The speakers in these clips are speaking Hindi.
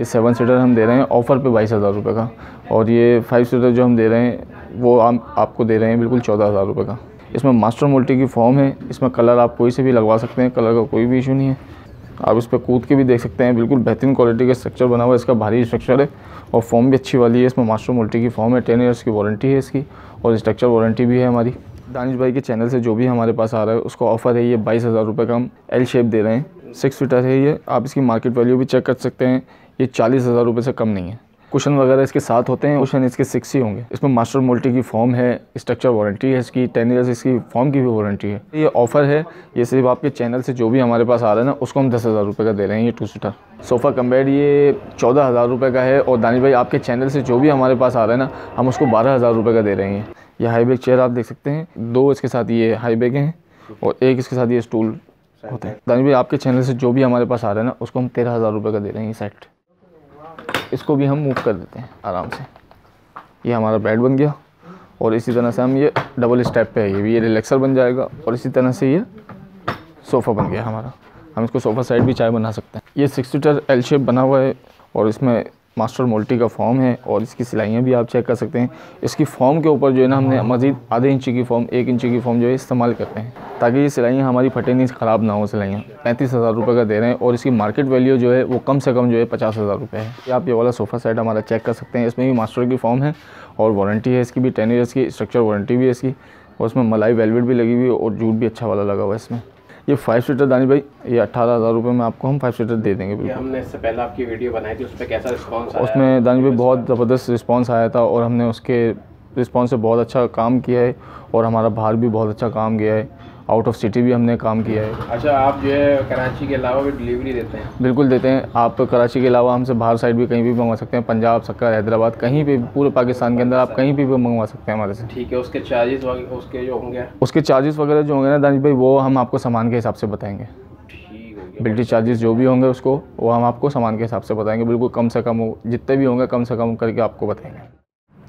ये 7 सीटर हम दे रहे हैं ऑफ़र पे 22,000 रुपये का, और ये 5 सीटर जो हम दे रहे हैं वो आपको दे रहे हैं बिल्कुल 14,000 रुपये का। इसमें मास्टर मल्टी की फॉर्म है, इसमें कलर आप कोई से भी लगवा सकते हैं, कलर का कोई भी इशू नहीं है। आप इस पर कूद के भी देख सकते हैं, बिल्कुल बेहतरीन क्वालिटी का स्ट्रक्चर बना हुआ है, इसका भारी स्ट्रक्चर है और फॉर्म भी अच्छी वाली है। इसमें मास्टर मल्टी की फॉर्म है, 10 ईयर्स की वारंटी है इसकी और स्ट्रक्चर वारंटी भी है हमारी। दानिश भाई के चैनल से जो भी हमारे पास आ रहा है उसका ऑफ़र है, ये 22,000 रुपये का हम एल शेप दे रहे हैं। 6 सीटर है ये, आप इसकी मार्केट वैल्यू भी चेक कर सकते हैं, ये 40,000 रुपये से कम नहीं है। कुशन वगैरह इसके साथ होते हैं, कुशन इसके 6 ही होंगे। इसमें मास्टर मल्टी की फॉर्म है, स्ट्रक्चर वारंटी है इसकी, 10 ईयर्स इसकी फॉर्म की भी वारंटी है। ये ऑफ़र है, ये सिर्फ आपके चैनल से जो भी हमारे पास आ रहा है ना उसको हम 10,000 रुपये का दे रहे हैं। ये 2 सीटर सोफ़ा कम बेड ये 14,000 रुपये का है, और दानिश भाई आपके चैनल से जो भी हमारे पास आ रहा है ना हम उसको 12,000 रुपये का दे रहे हैं। ये हाई बैक चेयर आप देख सकते हैं, 2 इसके साथ ये हाई बैक हैं और 1 इसके साथ ये स्टूल होता है। दानिश भाई आपके चैनल से जो भी हमारे पास आ रहा है ना उसको हम 13,000 रुपये का दे रहे हैं। ये सेट इसको भी हम मूव कर देते हैं आराम से, ये हमारा बेड बन गया। और इसी तरह से हम ये डबल स्टेप पे है, ये भी ये रिलैक्सर बन जाएगा और इसी तरह से ये सोफ़ा बन गया हमारा। हम इसको सोफ़ा साइड भी चाय बना सकते हैं। ये 6 सीटर एल शेप बना हुआ है और इसमें मास्टर मोल्टी का फॉर्म है और इसकी सिलाइयाँ भी आप चेक कर सकते हैं। इसकी फॉर्म के ऊपर जो है ना हमने मज़ीद आधे इंची की फॉर्म 1 इंची की फॉर्म जो है इस्तेमाल करते हैं ताकि ये सिलाइयाँ हमारी फटे नहीं, ख़राब ना हो सिलाइयाँ। 35,000 रुपये का दे रहे हैं और इसकी मार्केट वैल्यू जो है वो कम से कम जो है 50,000 रुपये है। आप ये वाला सोफ़ा सेट हमारा चेक कर सकते हैं, इसमें भी मास्टर की फॉर्म है और वारंटी है इसकी भी 10 ईयर्स की, स्ट्रक्चर वारंटी भी है इसकी और उसमें मलाई वेलवेट भी लगी हुई है और जूट भी अच्छा वाला लगा हुआ है इसमें। ये 5 सीटर दानिश भाई ये 18,000 रुपये में आपको हम 5 सीटर दे देंगे। बिल्कुल, हमने इससे पहले आपकी वीडियो बनाई थी, उस पर कैसा रिस्पॉन्स आया? उसमें दानिश भाई बहुत ज़बरदस्त रिस्पॉन्स आया था और हमने उसके रिस्पॉन्स से बहुत अच्छा काम किया है और हमारा बाहर भी बहुत अच्छा काम किया है, आउट ऑफ सिटी भी हमने काम किया है। अच्छा, आप जो है कराची के अलावा भी डिलीवरी देते हैं? बिल्कुल देते हैं, आप कराची के अलावा हमसे बाहर साइड भी कहीं भी मंगवा सकते हैं, पंजाब, सक्कर, हैदराबाद, कहीं पे पूरे पाकिस्तान के अंदर आप कहीं पे भी मंगवा सकते हैं हमारे से। ठीक है, उसके चार्जेस वगैरह उसके जो होंगे, उसके चार्जेस वगैरह जो होंगे ना दानिश भाई वो हम आपको सामान के हिसाब से बताएँगे। बिल्टी चार्जेस जो भी होंगे उसको वो हम आपको सामान के हिसाब से बताएँगे, बिल्कुल कम से कम जितने भी होंगे कम से कम करके आपको बताएँगे।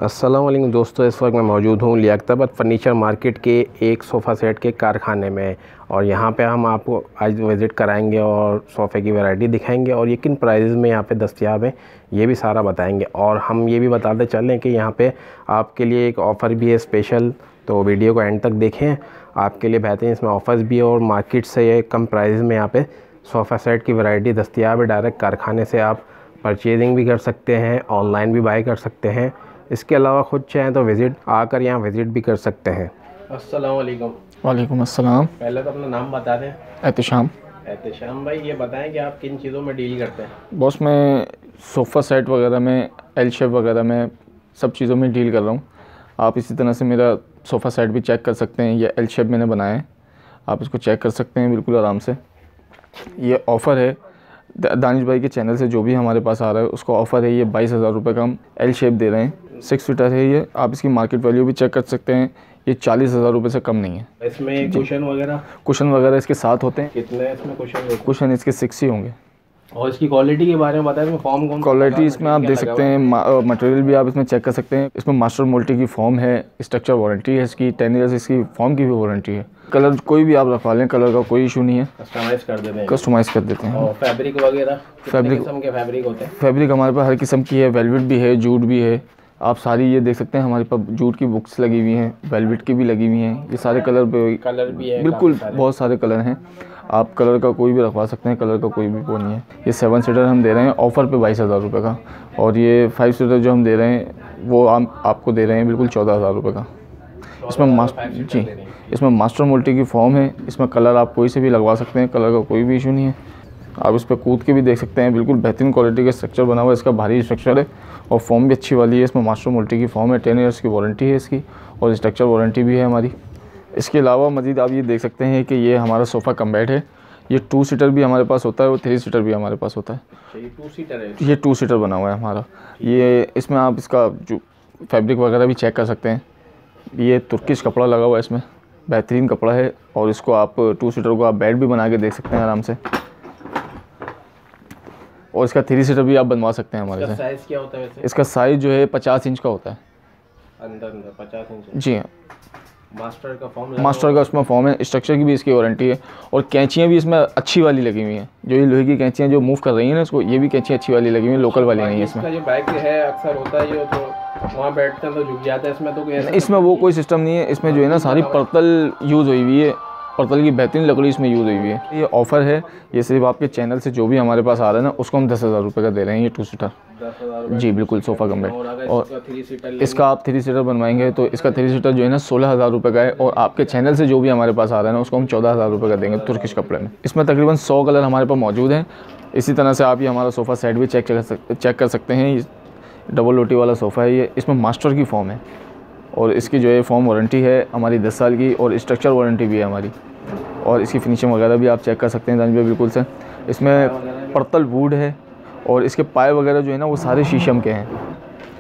अस्सलाम वालेकुम दोस्तों, इस वक्त मैं मौजूद हूँ लियाकताबाद फ़र्नीचर मार्केट के एक सोफ़ा सेट के कारखाने में और यहाँ पे हम आपको आज विज़िट कराएंगे और सोफ़े की वैरायटी दिखाएंगे और ये किन प्राइजेज़ में यहाँ पे दस्तयाब है ये भी सारा बताएंगे। और हम ये भी बताते चलें कि यहाँ पे आपके लिए एक ऑफ़र भी है स्पेशल, तो वीडियो को एंड तक देखें, आपके लिए बेहतरीन इसमें ऑफ़र्स भी है और मार्केट से कम प्राइज़ में यहाँ पर सोफ़ा सेट की वैरायटी दस्तयाब है। डायरेक्ट कारखाने से आप परचेजिंग भी कर सकते हैं, ऑनलाइन भी बाई कर सकते हैं, इसके अलावा खुद चाहें तो विज़िट आकर यहाँ विज़िट भी कर सकते हैं। अस्सलाम वालेकुम। वालेकुम अस्सलाम। पहले तो अपना नाम बता दें। एहतशाम। एहतशाम भाई ये बताएं कि आप किन चीज़ों में डील करते हैं? बॉस मैं सोफ़ा सेट वगैरह में, एल शेप वगैरह में, सब चीज़ों में डील कर रहा हूँ। आप इसी तरह से मेरा सोफ़ा सेट भी चेक कर सकते हैं, यह एल शेप मैंने बनाया है, आप इसको चेक कर सकते हैं बिल्कुल आराम से। ये ऑफ़र है, दानिश भाई के चैनल से जो भी हमारे पास आ रहा है उसका ऑफ़र है, ये 22,000 रुपये का हम एल शेप दे रहे हैं। 6 सीटर है ये, आप इसकी मार्केट वैल्यू भी चेक कर सकते हैं, ये 40,000 रुपये से कम नहीं है। इसमें कुशन वगैरह? कुशन वगैरह इसके साथ होते हैं। कितने इसमें कुशन? कुशन इसके 6 ही होंगे। और इसकी क्वालिटी के बारे में बताएं, इसमें फॉर्म कौन? क्वालिटी इसमें आप देख सकते हैं, मटेरियल भी आप इसमें चेक कर सकते हैं। इसमें मास्टर मोल्टी की फॉर्म है, स्ट्रक्चर वारंटी है इसकी, 10 ईयर्स इसकी फॉर्म की भी वारंटी है। कलर कोई भी आप रखवा लें, कलर का कोई इशू नहीं है, कस्टमाइज़ कर देते हैं। और फैब्रिक वगैरह? फैब्रिक होते हैं, फैब्रिक हमारे पास हर किस्म की है, वेलवेट भी है, जूट भी है, आप सारी ये देख सकते हैं। हमारे पास जूट की बुक्स लगी हुई हैं, वेलवेट की भी लगी हुई हैं, ये सारे कलर भी है, बिल्कुल बहुत सारे कलर हैं, आप कलर का कोई भी रखवा सकते हैं, कलर का कोई भी वो नहीं है। ये 7 सीटर हम दे रहे हैं ऑफ़र पे 22,000 रुपये का, और ये 5 सीटर जो हम दे रहे हैं वो हम आपको दे रहे हैं बिल्कुल 14,000 रुपये का। इसमें इसमें मास्टर मल्टी की फॉर्म है, इसमें कलर आप कोई से भी लगवा सकते हैं, कलर का कोई भी इशू नहीं है। आप इस पर कूद के भी देख सकते हैं, बिल्कुल बेहतरीन क्वालिटी का स्ट्रक्चर बना हुआ है, इसका भारी स्ट्रक्चर है और फॉर्म भी अच्छी वाली है। इसमें मास्टर मल्टी की फॉर्म है, 10 ईयर्स की वारंटी है इसकी और स्ट्रक्चर वारंटी भी है हमारी। इसके अलावा मज़ीद आप ये देख सकते हैं कि ये हमारा सोफ़ा कम बेड है, ये 2 सीटर भी हमारे पास होता है और 3 सीटर भी हमारे पास होता है। ये 2 सीटर है? ये 2 सीटर बना हुआ है हमारा। ये इसमें आप इसका जो फैब्रिक वगैरह भी चेक कर सकते हैं, ये तुर्किश कपड़ा लगा हुआ है, इसमें बेहतरीन कपड़ा है और इसको आप 2 सीटर को आप बेड भी बना के देख सकते हैं आराम से, और इसका 3 सीटर भी आप बनवा सकते हैं हमारे से। साइज़ क्या होता है वैसे? इसका साइज़ जो है 50 इंच का होता है। अंदर अंदर 50 इंच? जी हाँ। मास्टर का उसमें फॉर्म है, स्ट्रक्चर की भी इसकी वारंटी है और कैंचियाँ भी इसमें अच्छी वाली लगी हुई हैं, जो ये लोहे की कैंचियाँ जो मूव कर रही हैं ना इसको, ये भी कैंचियाँ अच्छी वाली लगी हुई हैं, लोकल वाली नहीं है। इसमें जो बाइक है अक्सर होता है तो वहाँ बैठते हैं तो झुक जाता है, इसमें तो इसमें वो कोई सिस्टम नहीं है। इसमें जो है ना सारी पर्तल यूज़ हुई हुई है, पर्तल की बेहतरीन लकड़ी इसमें यूज़ हुई हुई है। ये ऑफ़र है, ये सिर्फ आपके चैनल से जो भी हमारे पास आ रहा है ना उसको हम 10,000 रुपये का दे रहे हैं, ये 2 सीटर। जी बिल्कुल, सोफ़ा कम बेड। और इसका आप 3 सीटर बनवाएंगे तो इसका 3 सीटर जो है ना 16,000 रुपये का है और आपके चैनल से जो भी हमारे पास आ रहा है ना उसको हम 14,000 रुपये का देंगे तुर्किश कपड़े में। इसमें तकरीबन 100 कलर हमारे पास मौजूद हैं। इसी तरह से आप ये हमारा सोफ़ा सेट भी चेक कर सकते हैं। ये डबल रोटी वाला सोफ़ा है, ये इसमें मास्टर की फॉर्म है और इसकी जो है फॉर्म वारंटी है हमारी 10 साल की और स्ट्रक्चर वारंटी भी है हमारी। और इसकी फिनिशिंग वगैरह भी आप चेक कर सकते हैं दानिश भाई, बिल्कुल सर। इसमें पर्तल वुड है और इसके पाए वगैरह जो है ना वो सारे शीशम के हैं,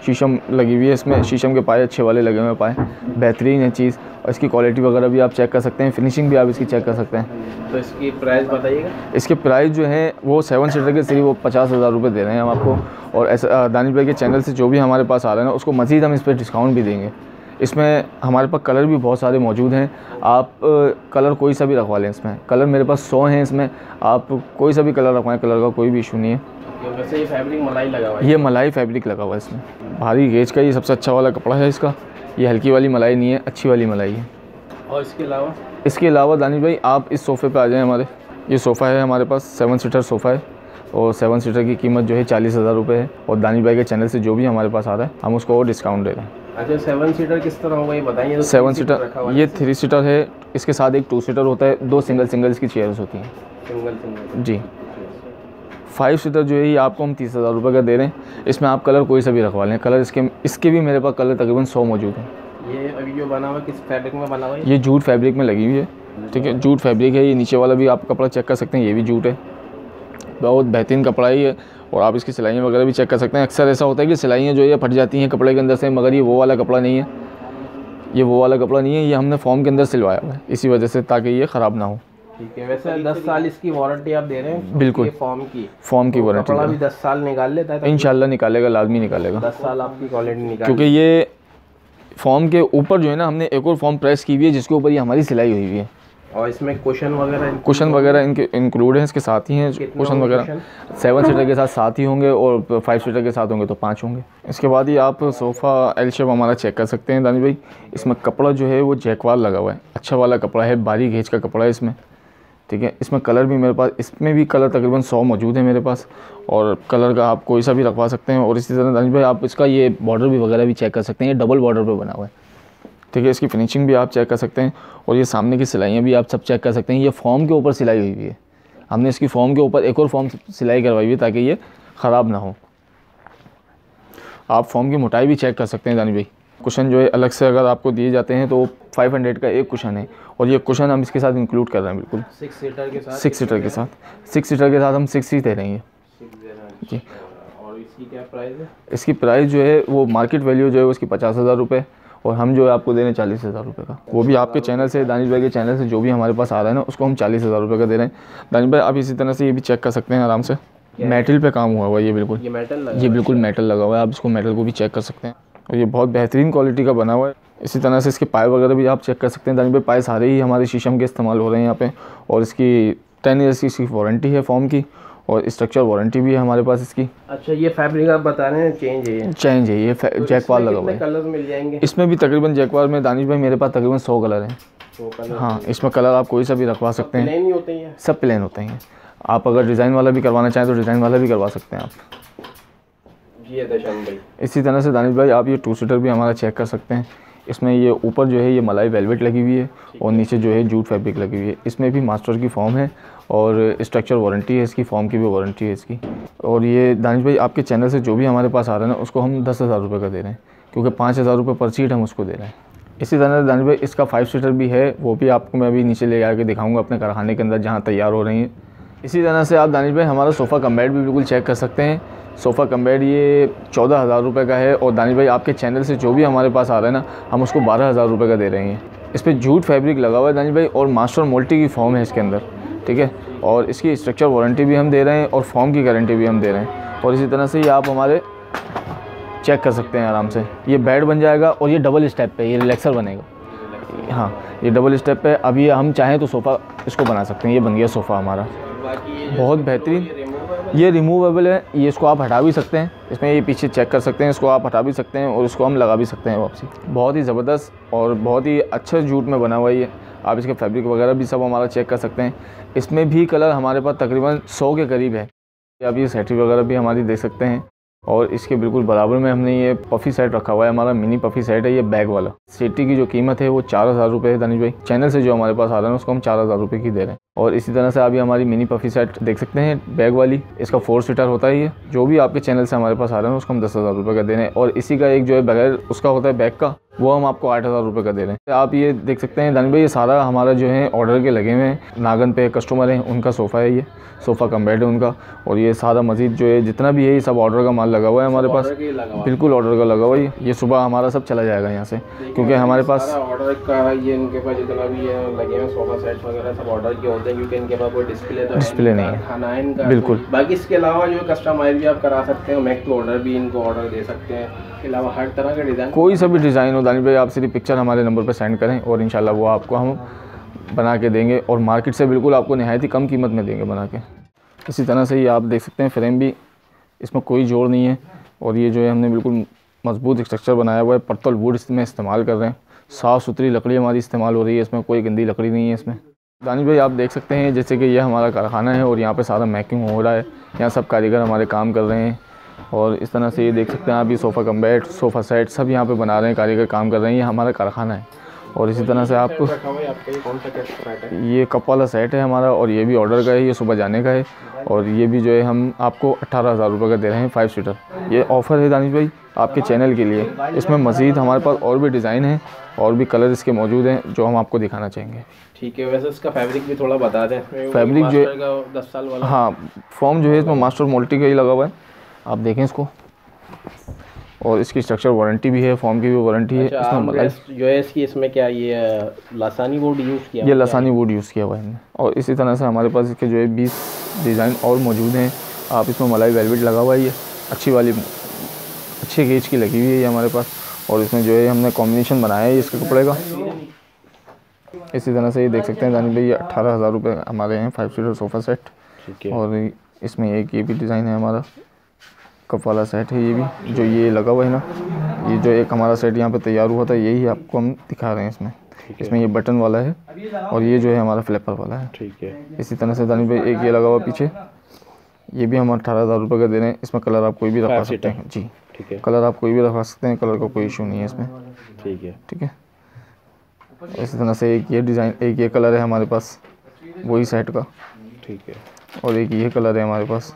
शीशम लगी हुई है इसमें, शीशम के पाए अच्छे वाले लगे हुए पाए, बेहतरीन है चीज़। और इसकी क्वालिटी वगैरह भी आप चेक कर सकते हैं, फिनिशिंग भी आप इसकी चेक कर सकते हैं। तो इसकी प्राइस बताइएगा। इसके प्राइस जो है वो 7 सीटर के सिर्फ वो 50,000 रुपये दे रहे हैं हम आपको। और ऐसा दानिश भाई के चैनल से जो भी हमारे पास आ रहे हैं उसको मज़ीद हम इस पर डिस्काउंट भी देंगे। इसमें हमारे पास कलर भी बहुत सारे मौजूद हैं, आप कलर कोई सा भी रखवा लें। इसमें कलर मेरे पास 100 हैं, इसमें आप कोई सा भी कलर रखवाएं, कलर का कोई भी इशू नहीं है। वैसे ये फैब्रिक मलाई लगा हुआ है, ये मलाई फैब्रिक लगा हुआ है इसमें, भारी गेज का ये सबसे अच्छा वाला कपड़ा है इसका, ये हल्की वाली मलाई नहीं है, अच्छी वाली मलाई है। और इसके अलावा दानिश भाई आप इस सोफ़े पर आ जाएँ, हमारे ये सोफ़ा है हमारे पास 7 सीटर सोफ़ा है और 7 सीटर की कीमत जो है 40,000 रुपये है और दानिश भाई के चैनल से जो भी हमारे पास आ रहा है हम उसको और डिस्काउंट दे रहे हैं। अच्छा 7 सीटर किस तरह होगा ये बताइए। तो 7 सीटर ये 3 सीटर है, इसके साथ एक 2 सीटर होता है, 2 सिंगल्स की चेयर्स होती हैं। सिंगल जी। 5 सीटर जो है ये आपको हम 30,000 रुपये का दे रहे हैं। इसमें आप कलर कोई सा भी रखवा लें, कलर इसके भी मेरे पास कलर तकरीबन 100 मौजूद हैं। ये अभी जो बना हुआ किस फैब्रिक में बना हुआ है? ये जूट फैब्रिक में लगी हुई है, ठीक है, जूट फैब्रिक है। ये नीचे वाला भी आप कपड़ा चेक कर सकते हैं, ये भी जूट है, बहुत बेहतरीन कपड़ा ही है। और आप इसकी सिलाइयाँ वगैरह भी चेक कर सकते हैं। अक्सर ऐसा होता है कि सिलाइयाँ जो है फट जाती हैं कपड़े के अंदर से, मगर ये वो वाला कपड़ा नहीं है, ये वो वाला कपड़ा नहीं है, ये हमने फॉर्म के अंदर सिलवाया हुआ है इसी वजह से, ताकि ये ख़राब ना हो। ठीक है। वैसे 10 साल इसकी वारंटी आप दे रहे हैं। बिल्कुल, फॉर्म की वारंटी। कपड़ा भी 10 साल निकाल लेता है इंशाल्लाह, निकालेगा, लाजमी निकालेगा 10 साल आपकी क्वालिटी निकाल, क्योंकि ये फॉर्म के ऊपर जो है ना हमने एक और फॉर्म प्रेस की हुई है जिसके ऊपर ये हमारी सिलाई हुई है। और इसमें कुशन वगैरह इनके इंक्लूड हैं, इसके साथ ही हैं कुशन वगैरह। 7 सीटर के साथ 7 ही होंगे और 5 सीटर के साथ होंगे तो 5 होंगे। इसके बाद ही आप सोफ़ा एल शेप हमारा चेक कर सकते हैं दानिश भाई। इसमें कपड़ा जो है वो जैकवार लगा हुआ है, अच्छा वाला कपड़ा है, भारी घेज का कपड़ा है इसमें, ठीक है। इसमें कलर भी मेरे पास, इसमें भी कलर तकरीबन 100 मौजूद है मेरे पास और कलर का आप कोई सा भी रखवा सकते हैं। और इसी तरह दानिश भाई आप इसका ये बॉर्डर भी वगैरह भी चेक कर सकते हैं, ये डबल बॉर्डर पर बना हुआ है, ठीक है। इसकी फिनिशिंग भी आप चेक कर सकते हैं और ये सामने की सिलाइयाँ भी आप सब चेक कर सकते हैं। ये फॉर्म के ऊपर सिलाई हुई है, हमने इसकी फॉर्म के ऊपर एक और फॉर्म सिलाई करवाई हुई है ताकि ये ख़राब ना हो। आप फॉर्म की मोटाई भी चेक कर सकते हैं दानिश भाई। कुशन जो है अलग से अगर आपको दिए जाते हैं तो 500 का एक कुशन है और ये कुशन हम इसके साथ इंक्लूड कर रहे हैं। बिल्कुल 6 सीटर के साथ हम 6 ही दे रहे हैं जी। और इसकी क्या प्राइस है? इसकी प्राइस जो है वो मार्केट वैल्यू जो है उसकी 50,000 रुपये और हम जो है आपको दे रहे हैं 40,000 रुपये का। वो भी आपके चैनल से, दानिश भाई के चैनल से जो भी हमारे पास आ रहा है ना उसको हम 40,000 रुपये का दे रहे हैं। दानिश भाई आप इसी तरह से ये भी चेक कर सकते हैं, आराम से मेटल पे काम हुआ हुआ है, ये बिल्कुल ये बिल्कुल मेटल लगा हुआ है, आप इसको मेटल को भी चेक कर सकते हैं। और ये बहुत बेहतरीन क्वालिटी का बना हुआ है। इसी तरह से इसके पाए वगैरह भी आप चेक कर सकते हैं दानिश भाई, पाए सारे ही हमारे शीशम के इस्तेमाल हो रहे हैं यहाँ पर। और इसकी 10 ईयर्स की इसकी वारंटी है फॉर्म की और स्ट्रक्चर वारंटी भी है हमारे पास इसकी। अच्छा ये फैब्रिक आप बता रहे हैं चेंज है ये तो जैकवार लगा हुआ है। कलर मिल जाएंगे इसमें भी तकरीबन जैकवार में दानिश भाई मेरे पास तकरीबन 100 कलर हैं। हाँ इसमें कलर आप कोई सा भी रखवा सकते हैं, प्लेन ही होते हैं, सब प्लेन होते हैं। आप अगर डिज़ाइन वाला भी करवाना चाहें तो डिज़ाइन वाला भी करवा सकते हैं आप जी भाई। इसी तरह से दानिश भाई आप ये 2 सीटर भी हमारा चेक कर सकते हैं। इसमें ये ऊपर जो है ये मलाई वेलवेट लगी हुई है और नीचे जो है जूट फैब्रिक लगी हुई है। इसमें भी मास्टर की फॉर्म है और स्ट्रक्चर वारंटी है इसकी, फॉर्म की भी वारंटी है इसकी। और ये दानिश भाई आपके चैनल से जो भी हमारे पास आ रहा है ना उसको हम 10,000 रुपये का दे रहे हैं क्योंकि 5,000 रुपये पर सीट हम उसको दे रहे हैं। इसी तरह दानिश भाई इसका 5 सीटर भी है, वो भी आपको मैं अभी नीचे ले आके दिखाऊँगा अपने कारखाने के अंदर जहाँ तैयार हो रही है। इसी तरह से आप दानिश भाई हमारा सोफ़ा कम बेड भी बिल्कुल चेक कर सकते हैं। सोफ़ा कम बेड ये 14,000 रुपये का है और दानिश भाई आपके चैनल से जो भी हमारे पास आ रहा है ना हम उसको 12,000 रुपये का दे रहे हैं। इस पर जूट फैब्रिक लगा हुआ है दानिश भाई और मास्टर मोल्टी की फॉर्म है इसके अंदर, ठीक है। और इसकी स्ट्रक्चर वारंटी भी हम दे रहे हैं और फॉर्म की गारंटी भी हम दे रहे हैं। और इसी तरह से ये आप हमारे चेक कर सकते हैं आराम से, ये बेड बन जाएगा और ये डबल स्टेप पे ये रिलैक्सर बनेगा। हाँ ये डबल स्टेप पे अभी हम चाहें तो सोफ़ा इसको बना सकते हैं। ये बन गया सोफ़ा हमारा, बहुत बेहतरीन। ये रिमूवेबल है, ये इसको आप हटा भी सकते हैं, इसमें ये पीछे चेक कर सकते हैं, इसको आप हटा भी सकते हैं और इसको हम लगा भी सकते हैं वापसी। बहुत ही ज़बरदस्त और बहुत ही अच्छे जूट में बना हुआ है ये। आप इसके फैब्रिक वगैरह भी सब हमारा चेक कर सकते हैं। इसमें भी कलर हमारे पास तकरीबन 100 के करीब है। आप ये सेटरी वगैरह भी हमारी देख सकते हैं। और इसके बिल्कुल बराबर में हमने ये पफ़ी सेट रखा हुआ है, हमारा मिनी पफ़ी सेट है ये बैग वाला। सेटी की जो कीमत है वो 4000 रुपये है दानिश भाई। चैनल से जो हमारे पास आ रहा है उसको हम 4000 रुपये की दे रहे हैं। और इसी तरह से आप ये हमारी मिनी पफ़ी सेट देख सकते हैं बैग वाली, इसका 4 सीटर होता है ये। जो भी आपके चैनल से हमारे पास आ रहा है उसको हम 10,000 रुपये का दे रहे हैं। और इसी का एक जो है बगैर उसका होता है बैग का, वो हम आपको 8,000 रुपये का दे रहे हैं। आप ये देख सकते हैं दानिश भाई, ये सारा हमारा जो है ऑर्डर के लगे हुए हैं। नागन पे कस्टमर हैं, उनका सोफ़ा है ये, सोफ़ा कम बेड है उनका। और ये सारा मजीद जो है जितना भी है ये सब ऑर्डर का माल लगा हुआ है हमारे पास, बिल्कुल ऑर्डर का लगा हुआ है। ये सुबह हमारा सब चला जाएगा यहाँ से, क्योंकि हमारे पास ऑर्डर का है ये। इनके पास जितना भी है लगे हुए सोफ़ा सेट वगैरह सब ऑर्डर के होते हैं, क्योंकि इनके पास कोई डिस्प्ले नहीं है, खाना है इनका बिल्कुल। बाकी इसके अलावा जो कस्टमाइज़ भी आप करा सकते हैं, मैक टू ऑर्डर भी इनको ऑर्डर दे सकते हैं। इसके अलावा हर तरह का डिज़ाइन, कोई सा भी डिज़ाइन हो दानिश भाई, आप सिर्फ पिक्चर हमारे नंबर पर सेंड करें और इंशाल्लाह वो आपको हम बना के देंगे। और मार्केट से बिल्कुल आपको नहायत ही कम कीमत में देंगे बना के। इसी तरह से ये आप देख सकते हैं फ्रेम भी, इसमें कोई जोड़ नहीं है। और ये जो है हमने बिल्कुल मजबूत स्ट्रक्चर बनाया हुआ है। पर्तल वुड इसमें इस्तेमाल कर रहे हैं, साफ़ सुथरी लकड़ी हमारी इस्तेमाल हो रही है, इसमें कोई गंदी लकड़ी नहीं है। इसमें दानिश भाई आप देख सकते हैं जैसे कि ये हमारा कारखाना है और यहाँ पे सारा मेकिंग हो रहा है, यहाँ सब कारीगर हमारे काम कर रहे हैं। और इस तरह से ये देख सकते हैं आप, ये sofa cum bed, sofa set सब यहाँ पर बना रहे हैं, कारीगर काम कर रहे हैं, ये हमारा कारखाना है। और इसी तरह से आपको ये कप वाला सेट है हमारा, और ये भी ऑर्डर का है, ये सुबह जाने का है। और ये भी जो है हम आपको 18,000 रुपये का दे रहे हैं, 5 सीटर। ये ऑफ़र है दानिश भाई आपके चैनल के लिए। इसमें मज़ीद हमारे पास और भी डिज़ाइन है और भी कलर इसके मौजूद हैं जो हम आपको दिखाना चाहेंगे। ठीक है, वैसे इसका फैब्रिक भी थोड़ा बता दें। फैब्रिक जो है 10 साल वाला, हाँ फॉर्म जो है इसमें मास्टर मोल्टी का ही लगा हुआ है, आप देखें इसको। और इसकी स्ट्रक्चर वारंटी भी है, फॉर्म की भी वारंटी है। इसमें जो है इसकी इसमें क्या ये लसानी वुड यूज़ किया, ये लसानी वुड यूज़ किया हुआ है। और इसी तरह से हमारे पास इसके जो है 20 डिज़ाइन और मौजूद हैं। आप इसमें मलाई वेलवेट लगा हुआ है, ये अच्छी वाली अच्छे गेज की लगी हुई है ये हमारे पास। और इसमें जो है हमने कॉम्बिनेशन बनाया है इसके कपड़े का। इसी तरह से ये देख सकते हैं दानिश भाई, ये 18,000 रुपये हमारे हैं 5 सीटर सोफ़ा सेट। और इसमें एक ये भी डिज़ाइन है हमारा, कप वाला सेट है ये भी, जो ये लगा हुआ है ना। ये जो एक हमारा सेट यहाँ पे तैयार हुआ था, यही आपको हम दिखा रहे हैं। इसमें ये बटन वाला है और ये जो है हमारा फ्लैपर वाला है। ठीक है, इसी तरह से दानिश भाई एक ये लगा हुआ पीछे, ये भी हम 18,000 रुपये का दे रहे हैं। इसमें कलर आप कोई भी रखा सकते हैं जी, ठीक है, कलर आप कोई भी रखा सकते हैं, कलर का कोई इशू नहीं है इसमें। ठीक है, ठीक है। इसी तरह से एक ये डिज़ाइन, एक ये कलर है हमारे पास वही सेट का, ठीक है। और एक ये कलर है हमारे पास,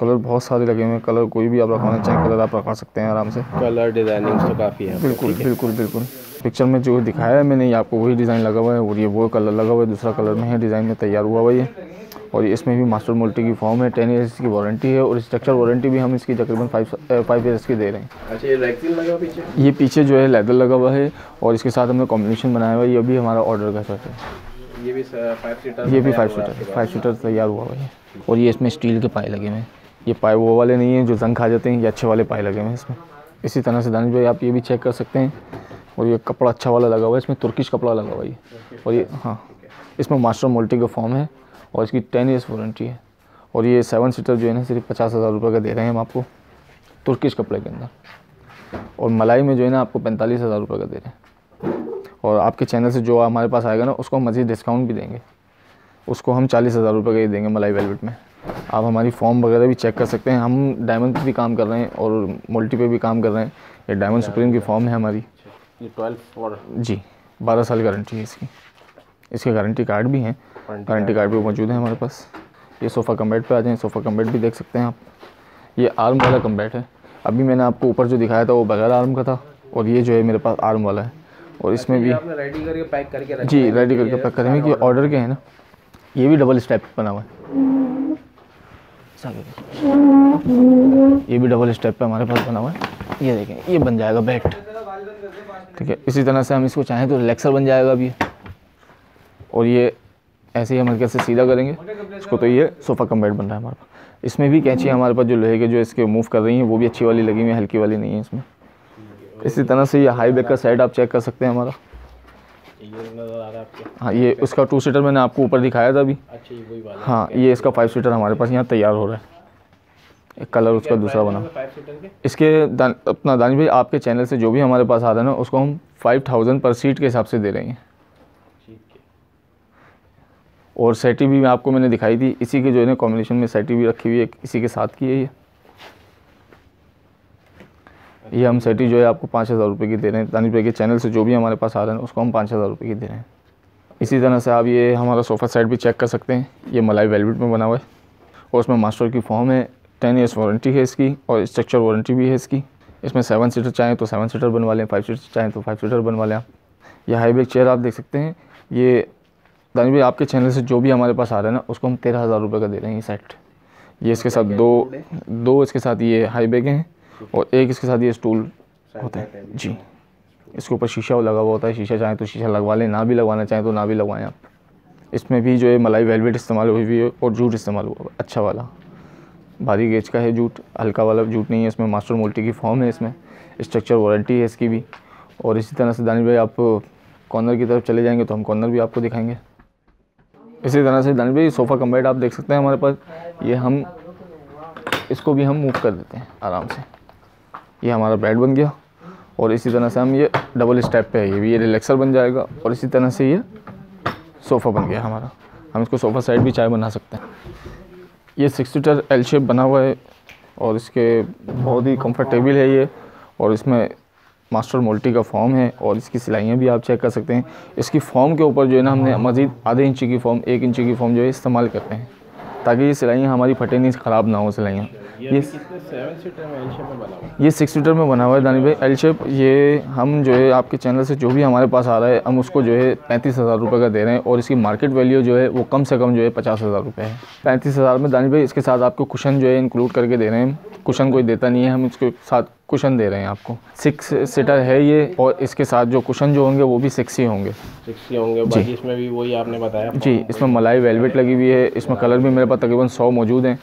कलर बहुत सारे लगे हुए हैं, कलर कोई भी आप रखवाना चाहें कलर आप रखवा सकते हैं आराम से। कलर डिज़ाइनिंग तो काफ़ी है, बिल्कुल बिल्कुल बिल्कुल। पिक्चर में जो दिखाया है मैंने, ये आपको वही डिज़ाइन लगा हुआ है और ये वो कलर लगा हुआ है दूसरा कलर में है, डिज़ाइन में तैयार हुआ हुआ ये। और इसमें भी मास्टर मोल्टी की फॉर्म है, 10 ईयर्स की वारंटी है। और स्ट्रक्चर वारंटी भी हम इसकी तकरीबन 5 ईयर्स की दे रहे हैं। अच्छा, ये रैक्सिन लगा पीछे, ये पीछे जो है लेदर लगा हुआ है और इसके साथ हमने कॉम्बिनेशन बनाया हुआ है। ये भी हमारा ऑर्डर का सेट है, ये भी 5 सीटर, ये भी 5 सीटर तैयार हुआ हुआ है। और ये इसमें स्टील के पाए लगे हुए हैं, ये पाए वो वाले नहीं हैं जो जंग खा जाते हैं, ये अच्छे वाले पाए लगे हुए हैं इसमें। इसी तरह से दानिश भाई आप ये भी चेक कर सकते हैं। और ये कपड़ा अच्छा वाला लगा हुआ है, इसमें तुर्किश कपड़ा लगा हुआ है। और ये हाँ, इसमें मास्टर मोल्टी का फॉर्म है और इसकी 10 ईयर्स वारंटी है। और ये 7 सीटर जो है ना, सिर्फ 50,000 रुपये का दे रहे हैं हम आपको, तुर्किश कपड़े के अंदर। और मलाई में जो है ना आपको 45,000 रुपये का दे रहे हैं। और आपके चैनल से जो हमारे पास आएगा ना, उसको हम मज़ीद डिस्काउंट भी देंगे, उसको हम 40,000 रुपये का ही देंगे मलाई वेलवेट में। आप हमारी फॉर्म वगैरह भी चेक कर सकते हैं, हम डायमंड पे भी काम कर रहे हैं और मल्टी पे भी काम कर रहे हैं। ये डायमंड सुप्रीम की फॉर्म है हमारी, ये 12 साल गारंटी है इसकी। इसके गारंटी कार्ड भी हैं, गारंटी कार्ड भी मौजूद है हमारे पास। ये सोफ़ा कम बेड पर आ जाएँ, सोफ़ा कम बेड भी देख सकते हैं आप। ये आर्म वाला कम बेड है, अभी मैंने आपको ऊपर जो दिखाया था वो बगैर आर्म का था, और ये जो है मेरे पास आर्म वाला है। और इसमें भी आपने रेडी करके पैक करके रखा जी, रेडी करके पैक करेंगे कि ऑर्डर के हैं ना। ये भी डबल स्टेप बना हुआ है, ये भी डबल स्टेप पे हमारे पास बना हुआ है। ये देखें, ये बन जाएगा बेड, ठीक है। इसी तरह से हम इसको चाहें तो रिलैक्सर बन जाएगा अभी। और ये ऐसे ही हम हल्के से सीधा करेंगे इसको, तो ये सोफ़ा कम बेड बन रहा है हमारे पास। इसमें भी कैंची हमारे पास जो लोहे के जो इसके मूव कर रही हैं, वो भी अच्छी वाली लगी हुई है, हल्की वाली नहीं है इसमें। इसी तरह से ये हाई बैक का सेट आप चेक कर सकते हैं हमारा। हाँ ये उसका 2 सीटर मैंने आपको ऊपर दिखाया था अभी। अच्छा ये वही वाला। हाँ ये इसका 5 सीटर हमारे पास यहाँ तैयार हो रहा है। एक कलर उसका दूसरा बना। इसके अपना दानिश भाई आपके चैनल से जो भी हमारे पास आ रहा है ना उसको हम 5000 पर सीट के हिसाब से दे रहे हैं। और सेटी भी आपको मैंने दिखाई थी, इसी के जो है ना कॉम्बिनेशन में सेटी भी रखी हुई है, इसी के साथ की है ये हम सेटी जो है आपको 5000 रुपये की दे रहे हैं। दानिश भाई के चैनल से जो भी हमारे पास आ रहा है उसको हम 5000 रुपये की दे रहे हैं। इसी तरह से आप ये हमारा सोफ़ा सेट भी चेक कर सकते हैं। ये मलाई वेलवेट में बना हुआ है और उसमें मास्टर की फॉर्म है, 10 ईयर्स वारंटी है इसकी और स्ट्रक्चर वारंटी भी है इसकी। इसमें 7 सीटर चाहें तो 7 सीटर बनवा लें, 5 सीटर चाहें तो 5 सीटर बनवा लें आप। ये हाई बैक चेयर आप देख सकते हैं। ये दानिश भाई आपके चैनल से जो भी हमारे पास आ रहा है ना उसको हम 13,000 रुपये का दे रहे हैं ये सेट। ये इसके साथ दो इसके साथ ये हाई बैग हैं और एक इसके साथ ये स्टूल होता है जी। इसके ऊपर शीशा लगा हुआ होता है, शीशा चाहें तो शीशा लगवा लें, ना भी लगवाना चाहें तो ना भी लगवाएं आप। इसमें भी जो है मलाई वेलवेट इस्तेमाल हुई हुई है और जूट इस्तेमाल हुआ है, अच्छा वाला भारी गेज का है जूट, हल्का वाला जूट नहीं है। इसमें मास्टर मोल्टी की फॉर्म है, इसमें स्ट्रक्चर वारंटी है इसकी भी। और इसी तरह से दानिश भाई आप कॉर्नर की तरफ चले जाएंगे तो हम कॉर्नर भी आपको दिखाएंगे। इसी तरह से दानिश भाई सोफ़ा कम बेड आप देख सकते हैं हमारे पास। ये हम इसको भी हम मूव कर देते हैं आराम से, ये हमारा बेड बन गया। और इसी तरह से हम ये डबल स्टेप पे है, ये भी ये रिलैक्सर बन जाएगा। और इसी तरह से ये सोफ़ा बन गया हमारा, हम इसको सोफ़ा साइड भी चाय बना सकते हैं। ये 6 सीटर एल शेप बना हुआ है और इसके बहुत ही कंफर्टेबल है ये। और इसमें मास्टर मोल्टी का फॉर्म है और इसकी सिलाइयाँ भी आप चेक कर सकते हैं। इसकी फॉर्म के ऊपर जो है ना हमने मज़ीद आधे इंची की फॉर्म, 1 इंची की फॉर्म जो है इस्तेमाल करते हैं ताकि ये सिलाइयाँ हमारी फटे नहीं, ख़राब ना हो सिलाइयाँ। ये 6 सीटर में बना हुआ है दानिश भाई एल शेप। ये हम जो है आपके चैनल से जो भी हमारे पास आ रहा है हम उसको जो है 35,000 रुपये का दे रहे हैं। और इसकी मार्केट वैल्यू जो है वो कम से कम जो है 50,000 रुपये है। 35,000 में दानिश भाई इसके साथ आपको कुशन जो है इंक्लूड करके दे रहे हैं। कुशन कोई देता नहीं है, हम इसके साथ कुशन दे रहे हैं आपको। 6 सीटर है ये और इसके साथ जो कुशन जो होंगे वो भी 6 ही होंगे, 6 ही होंगे। बाकी इसमें भी वही आपने बताया जी, इसमें मलाई वेलवेट लगी हुई है। इसमें कलर भी मेरे पास तकरीबन 100 मौजूद हैं।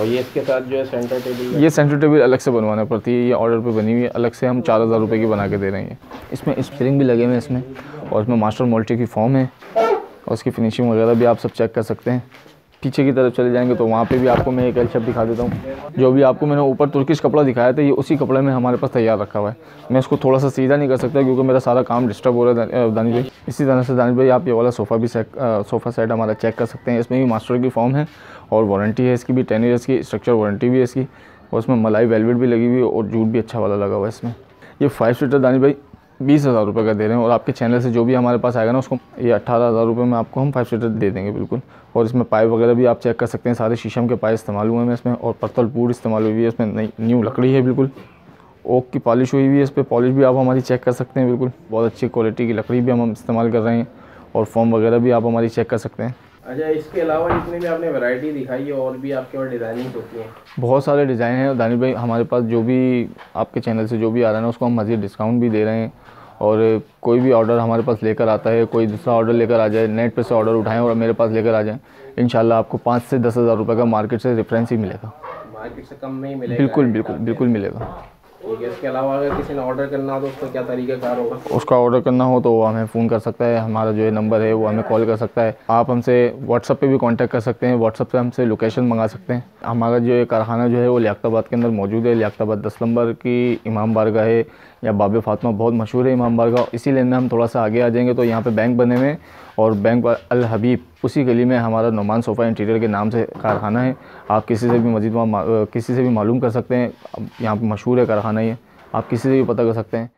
और ये इसके साथ जो है सेंटर टेबल, ये सेंटर टेबल अलग से बनवाना पड़ती है, ये ऑर्डर पे बनी हुई है, अलग से हम 4000 रुपये की बना के दे रहे हैं। इसमें स्प्रिंग भी लगे हुए हैं इसमें और इसमें मास्टर मोल्टी की फॉर्म है और उसकी फिनिशिंग वगैरह भी आप सब चेक कर सकते हैं। पीछे की तरफ चले जाएंगे तो वहाँ पे भी आपको मैं एक एल शेप दिखा देता हूँ। जो भी आपको मैंने ऊपर तुर्किश कपड़ा दिखाया था ये उसी कपड़े में हमारे पास तैयार रखा हुआ है। मैं इसको थोड़ा सा सीधा नहीं कर सकता क्योंकि मेरा सारा काम डिस्टर्ब हो रहा है दानिश भाई। इसी तरह से दानिश भाई आप ये वाला सोफ़ा सेट हमारा चेक कर सकते हैं। इसमें भी मास्टर की फॉर्म है और वारंटी है इसकी भी, 10 ईयर्स की स्ट्रक्चर वारंटी भी है इसकी। और इसमें मलाई वेलवेट भी लगी हुई है और जूट भी अच्छा वाला लगा हुआ है इसमें। ये 5 सीटर दानिश भाई 20,000 रुपये का दे रहे हैं। और आपके चैनल से जो भी हमारे पास आएगा ना उसको ये 18,000 रुपये में आपको हम 5 सीटर दे देंगे बिल्कुल। और इसमें पाइप वगैरह भी आप चेक कर सकते हैं, सारे शीशम के पाइप इस्तेमाल हुए हैं इसमें और पत्तलपूर इस्तेमाल हुई है इसमें। नई न्यू लकड़ी है बिल्कुल, ओक की पॉलिश हुई हुई है इस पर, पॉलिश भी आप हमारी चेक कर सकते हैं बिल्कुल। बहुत अच्छी क्वालिटी की लकड़ी भी हम इस्तेमाल कर रहे हैं और फॉर्म वगैरह भी आप हमारी चेक कर सकते हैं। अच्छा इसके अलावा जितने भी आपने वैरायटी दिखाई है और भी आपके पास डिज़ाइनिंग होती हैं? बहुत सारे डिज़ाइन हैं दानिश भाई हमारे पास। जो भी आपके चैनल से जो भी आ रहा है ना उसको हम मज़ीद डिस्काउंट भी दे रहे हैं। और कोई भी ऑर्डर हमारे पास लेकर आता है, कोई दूसरा ऑर्डर लेकर आ जाए, नेट पे से ऑर्डर उठाएं और मेरे पास लेकर आ जाएं, इंशाल्लाह आपको 5 से 10,000 रुपये का मार्केट से रेफरेंस ही मिलेगा, मार्केट से कम नहीं मिलेगा। बिल्कुल बिल्कुल बिल्कुल मिलेगा। इसके अलावा अगर किसी ने ऑर्डर करना हो तो उसका क्या तरीक़ाकार होगा? उसका ऑर्डर करना हो तो वो हमें फ़ोन कर सकता है, हमारा जो है नंबर है वो हमें कॉल कर सकता है। आप हमसे व्हाट्सएप पे भी कांटेक्ट कर सकते हैं, व्हाट्सएप से हमसे लोकेशन मंगा सकते हैं। हमारा जो है कारखाना जो है वो लियाकताबाद के अंदर मौजूद है। लियाकताबाद 10 नंबर की इमाम बारगाह है या बाबे फातिमा बहुत मशहूर है इमाम बारगाह। इसी लेन में हम थोड़ा सा आगे आ जाएंगे तो यहाँ पर बैंक बने हुए और बैंक अल हबीब उसी गली में हमारा नुमान सोफ़ा इंटीरियर के नाम से कारखाना है। आप किसी से भी किसी से भी मालूम कर सकते हैं, यहाँ पर मशहूर है कारखाना ये, आप किसी से भी पता कर सकते हैं।